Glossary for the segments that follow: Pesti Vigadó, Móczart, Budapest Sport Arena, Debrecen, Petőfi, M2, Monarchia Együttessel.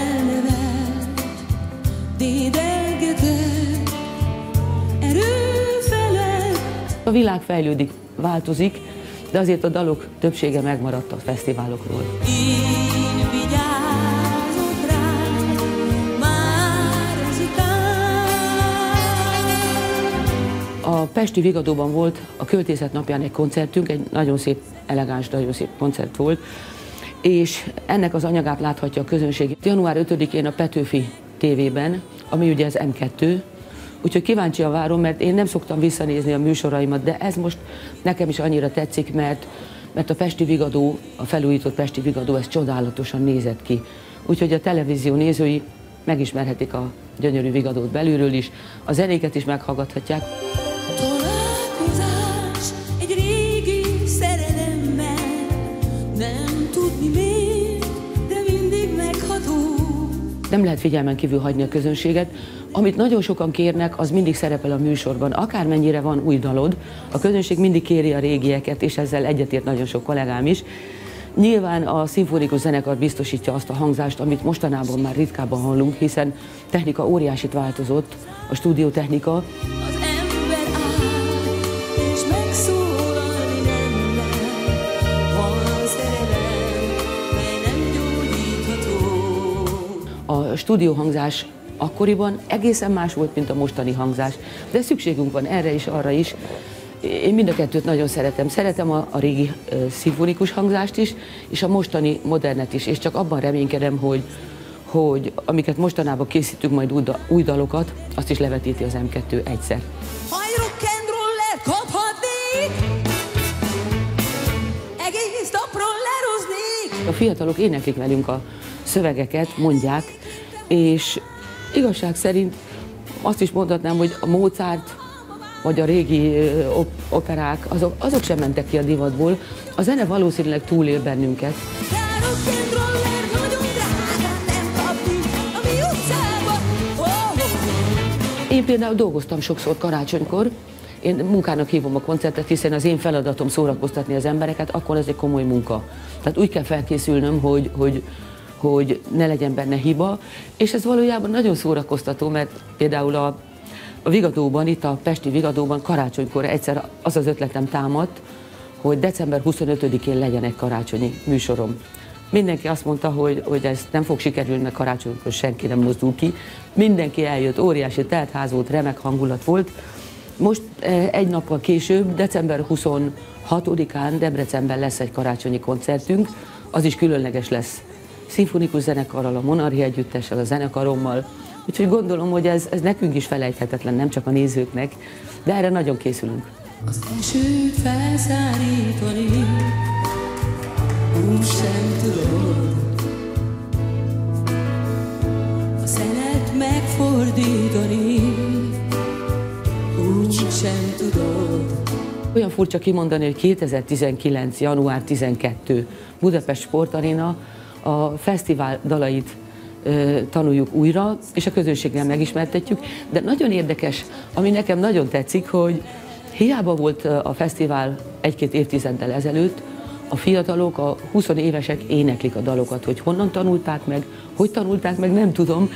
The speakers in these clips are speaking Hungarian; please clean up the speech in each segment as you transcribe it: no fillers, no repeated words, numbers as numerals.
elnevet, dédelgeted erő felett. A világ fejlődik, változik, de azért a dalok többsége megmaradt a fesztiválokról. Én vigyázok rád, már az után. A Pesti Vigadóban volt a költészet napján egy koncertünk, egy nagyon szép, elegáns, nagyon szép koncert volt, és ennek az anyagát láthatja a közönség. Január 5-én a Petőfi tévében, ami ugye az M2, úgyhogy kíváncsian várom, mert én nem szoktam visszanézni a műsoraimat, de ez most nekem is annyira tetszik, mert a Pesti Vigadó, a felújított Pesti Vigadó, ez csodálatosan nézett ki. Úgyhogy a televízió nézői megismerhetik a gyönyörű Vigadót belülről is, a zenéket is meghallgathatják. Nem lehet figyelmen kívül hagyni a közönséget. Amit nagyon sokan kérnek, az mindig szerepel a műsorban. Akármennyire van új dalod, a közönség mindig kéri a régieket, és ezzel egyetért nagyon sok kollégám is. Nyilván a szimfonikus zenekar biztosítja azt a hangzást, amit mostanában már ritkábban hallunk, hiszen technika óriásit változott, a stúdiótechnika. A stúdióhangzás akkoriban egészen más volt, mint a mostani hangzás, de szükségünk van erre is, arra is. Én mind a kettőt nagyon szeretem. Szeretem a régi szimfonikus hangzást is, és a mostani modernet is, és csak abban reménykedem, hogy amiket mostanában készítünk, majd új dalokat, azt is levetíti az M2 egyszer. A fiatalok éneklik velünk a szövegeket, mondják, és igazság szerint azt is mondhatnám, hogy a Móczart vagy a régi operák, azok sem mentek ki a divatból. A zene valószínűleg túlél bennünket. Én például dolgoztam sokszor karácsonykor. Én munkának hívom a koncertet, hiszen az én feladatom szórakoztatni az embereket, akkor ez egy komoly munka. Tehát úgy kell felkészülnöm, hogy ne legyen benne hiba, és ez valójában nagyon szórakoztató, mert például a Vigadóban, itt a Pesti Vigadóban karácsonykor egyszer az az ötletem támadt, hogy december 25-én legyen egy karácsonyi műsorom. Mindenki azt mondta, hogy ez nem fog sikerülni, mert karácsonykor senki nem mozdul ki. Mindenki eljött, óriási teltház volt, remek hangulat volt. Most egy nappal később, december 26-án Debrecenben lesz egy karácsonyi koncertünk, az is különleges lesz. Szimfonikus zenekarral, a Monarchia Együttessel, a zenekarommal. Úgyhogy gondolom, hogy ez nekünk is felejthetetlen, nem csak a nézőknek, de erre nagyon készülünk. Az esőt felszárítani úgy sem tudod, a szenet megfordítani úgy sem tudod. Olyan furcsa kimondani, hogy 2019. január 12. Budapest Sport Arena, a fesztivál dalait tanuljuk újra, és a közönséggel megismertetjük, de nagyon érdekes, ami nekem nagyon tetszik, hogy hiába volt a fesztivál egy-két évtizeddel ezelőtt, a fiatalok, a 20 évesek éneklik a dalokat, hogy honnan tanulták meg, nem tudom,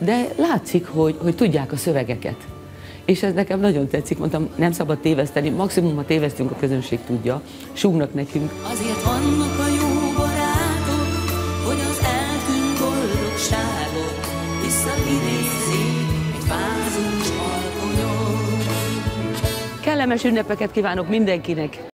de látszik, hogy tudják a szövegeket. És ez nekem nagyon tetszik, mondtam, nem szabad téveszteni, maximum, ha tévesztünk, a közönség tudja, súgnak nekünk. Azért vannak a jó barátok, hogy az eltűnt boldogságot visszaidézzék egy fázós alkonyon. Kellemes ünnepeket kívánok mindenkinek!